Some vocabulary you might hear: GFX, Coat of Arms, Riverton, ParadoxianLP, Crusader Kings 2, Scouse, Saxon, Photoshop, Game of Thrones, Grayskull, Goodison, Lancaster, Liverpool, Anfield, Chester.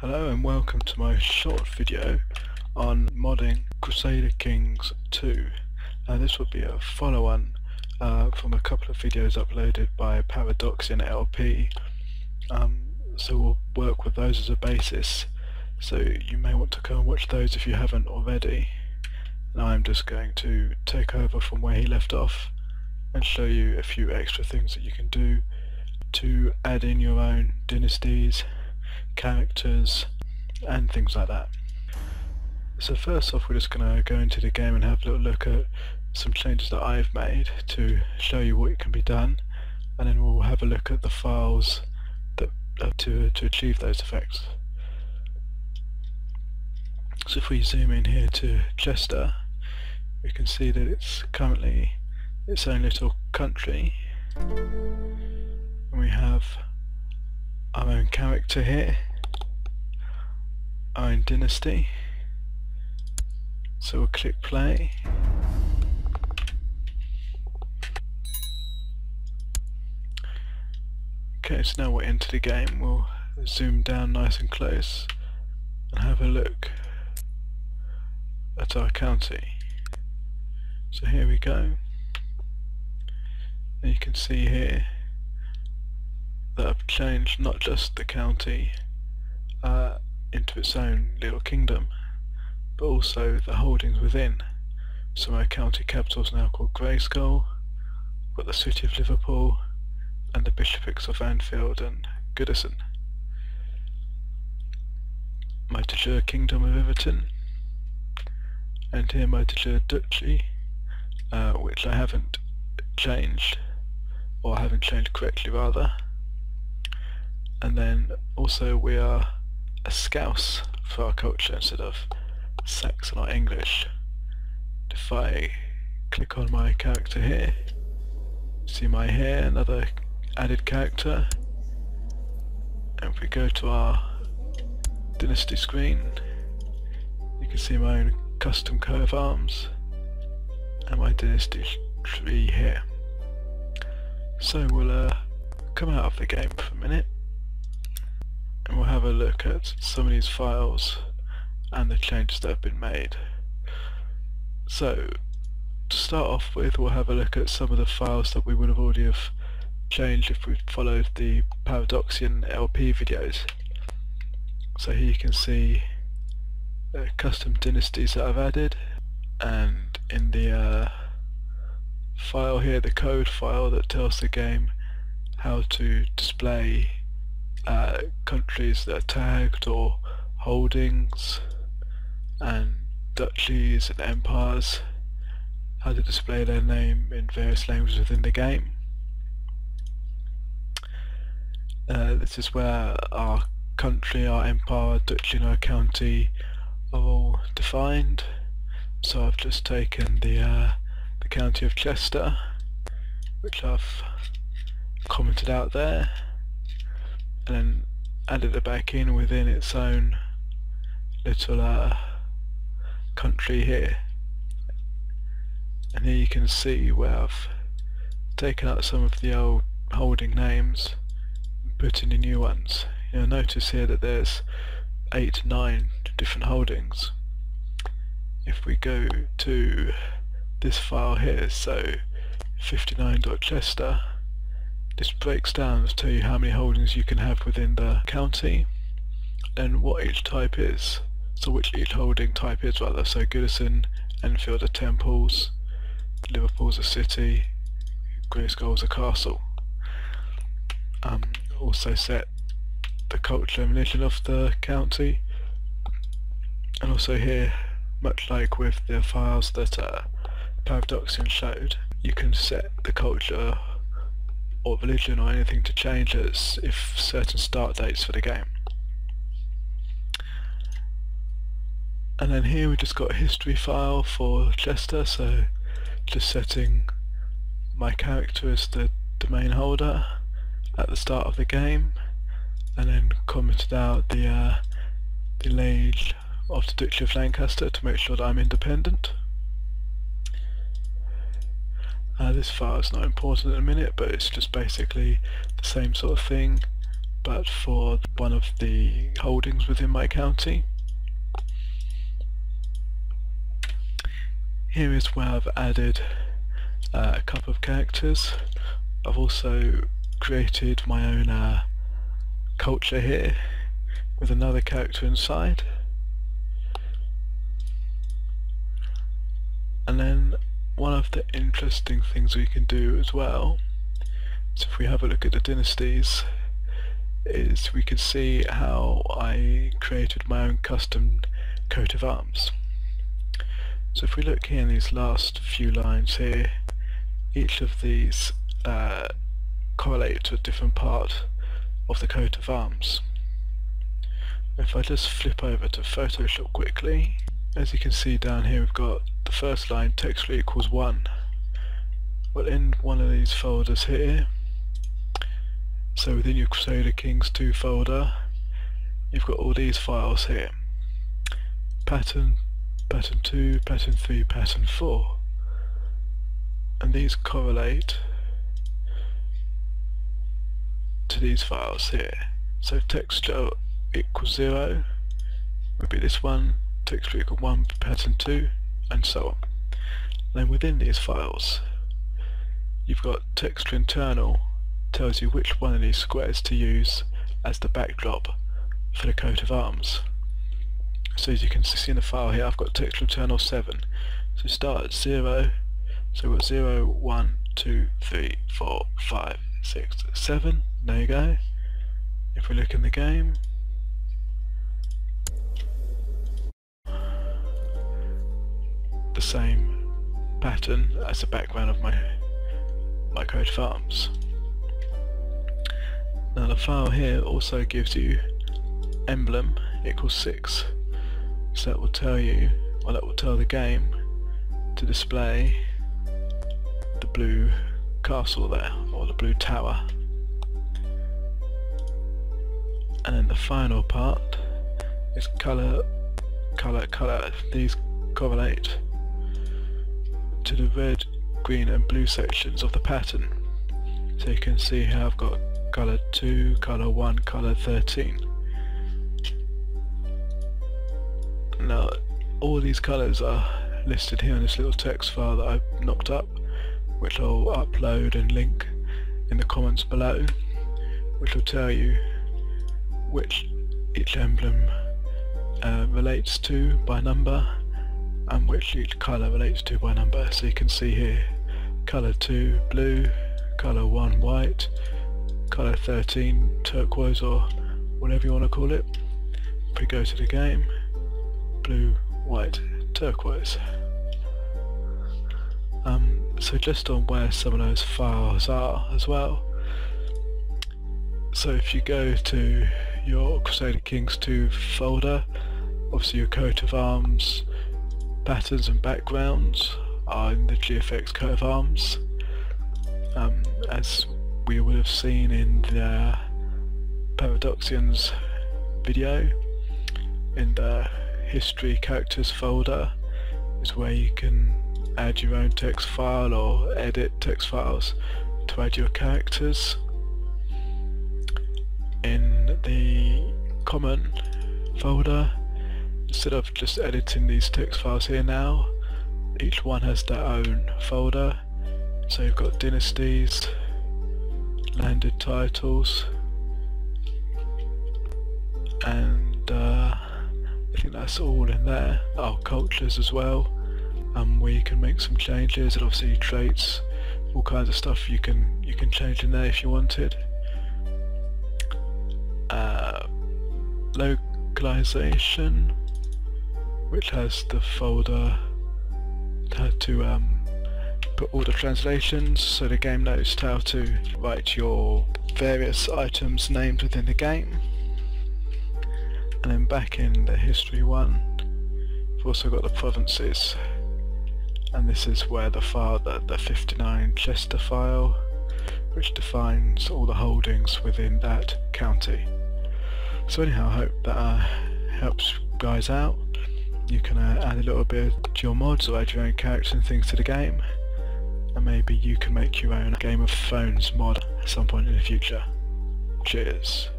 Hello and welcome to my short video on modding Crusader Kings 2. This will be a follow-on from a couple of videos uploaded by ParadoxianLP, so we'll work with those as a basis, so you may want to go and watch those if you haven't already. And I'm just going to take over from where he left off and show you a few extra things that you can do to add in your own dynasties, characters and things like that. So first off, we're just going to go into the game and have a little look at some changes that I've made to show you what can be done, and then we'll have a look at the files that to achieve those effects. So if we zoom in here to Chester, we can see that it's currently its own little country, and we have our own character here, our own dynasty. So we'll click play, okay, so now we're into the game. We'll zoom down nice and close and have a look at our county. So here we go, and you can see here that I've changed not just the county into its own little kingdom, but also the holdings within. So my county capital is now called Grayskull. We've got the city of Liverpool and the bishoprics of Anfield and Goodison. My de jure kingdom of Riverton, and here my de jure duchy, which I haven't changed, or I haven't changed correctly rather. And then also we are a Scouse for our culture instead of Saxon or English. If I click on my character here, see my hair, another added character, and if we go to our dynasty screen, you can see my own custom coat of arms and my dynasty tree here. So we'll come out of the game for a minute, and we'll have a look at some of these files and the changes that have been made. So to start off with, we'll have a look at some of the files that we would have already have changed if we followed the ParadoxianLP videos. So here you can see custom dynasties that I've added, and in the file here, the code file that tells the game how to display countries that are tagged or holdings, and duchies and empires, how to display their name in various languages within the game. This is where our country, our empire, our duchy and our county are all defined. So I've just taken the county of Chester, which I've commented out there, and then added it back in within its own little country here. And here you can see where I've taken out some of the old holding names and put in the new ones. You'll notice here that there's 8 9 different holdings. If we go to this file here, so 59.Chester, this breaks down to tell you how many holdings you can have within the county and what each type is, so which each holding type is rather. So Goodison, Anfield are temples, Liverpool's a city, Grayskull's a castle. Also set the culture and religion of the county, and also here, much like with the files that Paradoxian showed, you can set the culture or religion or anything to change as if certain start dates for the game. And then here we just got a history file for Chester, so just setting my character as the domain holder at the start of the game, and then commented out the lineage of the Duchy of Lancaster to make sure that I'm independent. This file is not important at the minute, but it's just basically the same sort of thing, but for one of the holdings within my county. Here is where I've added a couple of characters. I've also created my own culture here with another character inside, and then one of the interesting things we can do as well, so if we have a look at the dynasties, is we can see how I created my own custom coat of arms. So if we look here in these last few lines here, each of these correlate to a different part of the coat of arms. If I just flip over to Photoshop quickly, as you can see down here we've got the first line, texture equals 1. Well, in one of these folders here, so within your Crusader Kings 2 folder, you've got all these files here. Pattern, pattern 2, pattern 3, pattern 4. And these correlate to these files here. So texture equals 0 would be this one, texture equal 1 pattern 2, and so on. Then within these files, you've got texture internal, tells you which one of these squares to use as the backdrop for the coat of arms. So as you can see in the file here, I've got texture internal 7. So start at 0, so we've got 0, 1, 2, 3, 4, 5, 6, 7, there you go. If we look in the game, the same pattern as the background of my coat of arms. Now the file here also gives you emblem equals 6, so that will tell you, or that will tell the game to display the blue castle there, or the blue tower. And then the final part is colour, colour, colour. These correlate to the red, green and blue sections of the pattern. So you can see how I've got colour 2, colour 1, colour 13. Now all these colours are listed here in this little text file that I've knocked up, which I'll upload and link in the comments below, which will tell you which each emblem relates to by number and which each colour relates to by number. So you can see here, colour 2 blue, colour 1 white, colour 13 turquoise, or whatever you want to call it. If we go to the game, blue, white, turquoise. So just on where some of those files are as well, so if you go to your Crusader Kings 2 folder, obviously your coat of arms patterns and backgrounds are in the GFX coat of arms, as we would have seen in the Paradoxian's video. In the history characters folder is where you can add your own text file or edit text files to add your characters. In the common folder, instead of just editing these text files here now, each one has their own folder. So you've got dynasties, landed titles, and I think that's all in there. Oh, cultures as well, where you can make some changes, and obviously traits, all kinds of stuff you can change in there if you wanted. Localization, which has the folder to put all the translations, so the game knows how to write your various items' names within the game. And then back in the history one, we've also got the provinces, and this is where the file, the 59 Chester file, which defines all the holdings within that county. So anyhow, I hope that helps you guys out. You can add a little bit to your mods or add your own characters and things to the game, and maybe you can make your own Game of Thrones mod at some point in the future. Cheers.